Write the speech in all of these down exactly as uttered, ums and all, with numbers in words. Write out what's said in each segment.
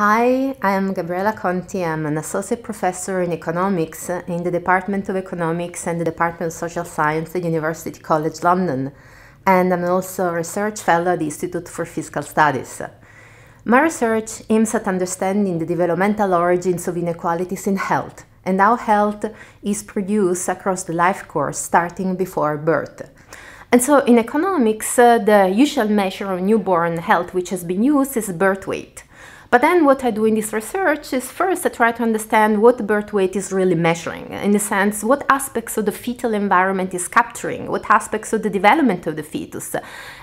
Hi, I'm Gabriella Conti. I'm an associate professor in economics in the Department of Economics and the Department of Social Science at University College London. And I'm also a research fellow at the Institute for Fiscal Studies. My research aims at understanding the developmental origins of inequalities in health and how health is produced across the life course starting before birth. And so in economics, uh, the usual measure of newborn health which has been used is birth weight. But then what I do in this research is first I try to understand what birth weight is really measuring, in the sense what aspects of the fetal environment is capturing, what aspects of the development of the fetus.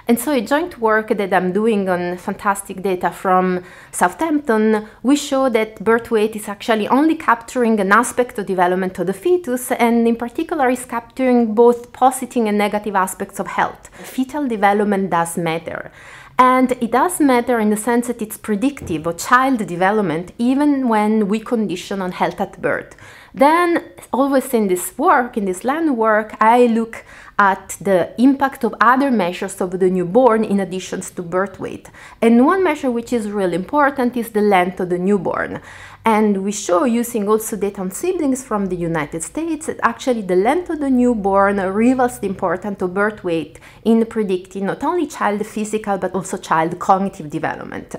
And so a joint work that I'm doing on fantastic data from Southampton, we show that birth weight is actually only capturing an aspect of development of the fetus, and in particular is capturing both positive and negative aspects of health. Fetal development does matter. And it does matter in the sense that it's predictive of child development, even when we condition on health at birth. Then, always in this work, in this land work, I look at the impact of other measures of the newborn in addition to birth weight. And one measure which is really important is the length of the newborn. And we show, using also data on siblings from the United States, that actually the length of the newborn rivals the importance of birth weight in predicting not only child physical but also child cognitive development.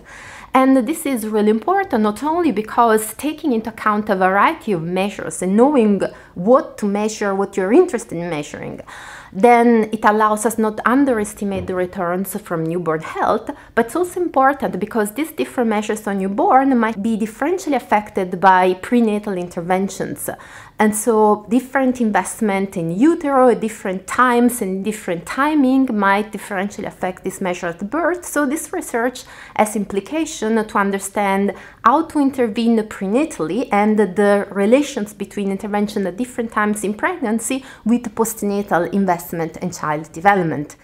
And this is really important, not only because taking into account a variety of measures and knowing what to measure, what you're interested in measuring, then it allows us not to underestimate the returns from newborn health, but it's also important because these different measures on newborn might be differentially affected by prenatal interventions. And so different investment in utero at different times and different timing might differentially affect this measure at birth. So this research has implications to understand how to intervene prenatally and the relations between intervention at different times in pregnancy with postnatal investment and child development.